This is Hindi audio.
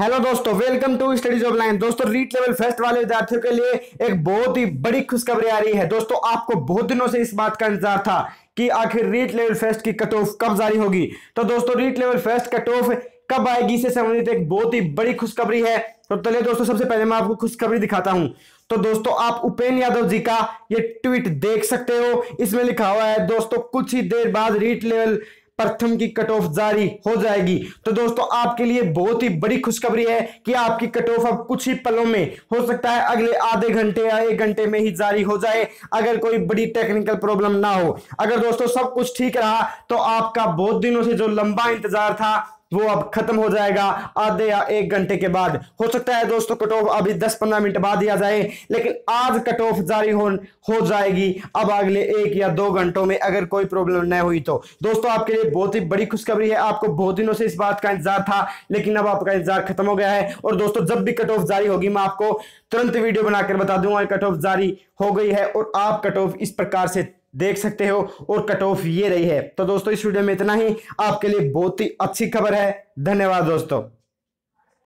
हेलो दोस्तों, welcome to study job line. दोस्तों, रीट लेवल फर्स्ट वाले विद्यार्थियों के लिए एक बहुत ही बड़ी खुशखबरी आ रही है। दोस्तों, आपको बहुत दिनों से इस बात का इंतजार था कि आखिर रीट लेवल फर्स्ट की कट ऑफ कब जारी होगी। तो दोस्तों, REET level first cut off कब आएगी, इससे संबंधित एक बहुत ही बड़ी खुशखबरी है। तो चलिए दोस्तों, सबसे पहले मैं आपको खुशखबरी दिखाता हूं। तो दोस्तों, आप उपेन यादव जी का ये ट्वीट देख सकते हो, इसमें लिखा हुआ है दोस्तों, कुछ ही देर बाद रीट लेवल प्रथम की कट ऑफ जारी हो जाएगी। तो दोस्तों, आपके लिए बहुत ही बड़ी खुशखबरी है कि आपकी कट ऑफ अब कुछ ही पलों में, हो सकता है अगले आधे घंटे या एक घंटे में ही जारी हो जाए, अगर कोई बड़ी टेक्निकल प्रॉब्लम ना हो। अगर दोस्तों सब कुछ ठीक रहा तो आपका बहुत दिनों से जो लंबा इंतजार था वो अब खत्म हो जाएगा। आधे या एक घंटे के बाद, हो सकता है दोस्तों कट ऑफ अभी 10-15 मिनट बाद ही आ जाए, लेकिन आज कट ऑफ जारी हो जाएगी। अब अगले 1 या 2 घंटों में अगर कोई प्रॉब्लम न हुई तो दोस्तों आपके लिए बहुत ही बड़ी खुशखबरी है। आपको बहुत दिनों से इस बात का इंतजार था, लेकिन अब आपका इंतजार खत्म हो गया है। और दोस्तों, जब भी कट ऑफ जारी होगी मैं आपको तुरंत वीडियो बनाकर बता दूंगा कट ऑफ जारी हो गई है, और आप कट ऑफ इस प्रकार से देख सकते हो, और कट ऑफ ये रही है। तो दोस्तों, इस वीडियो में इतना ही। आपके लिए बहुत ही अच्छी खबर है। धन्यवाद दोस्तों।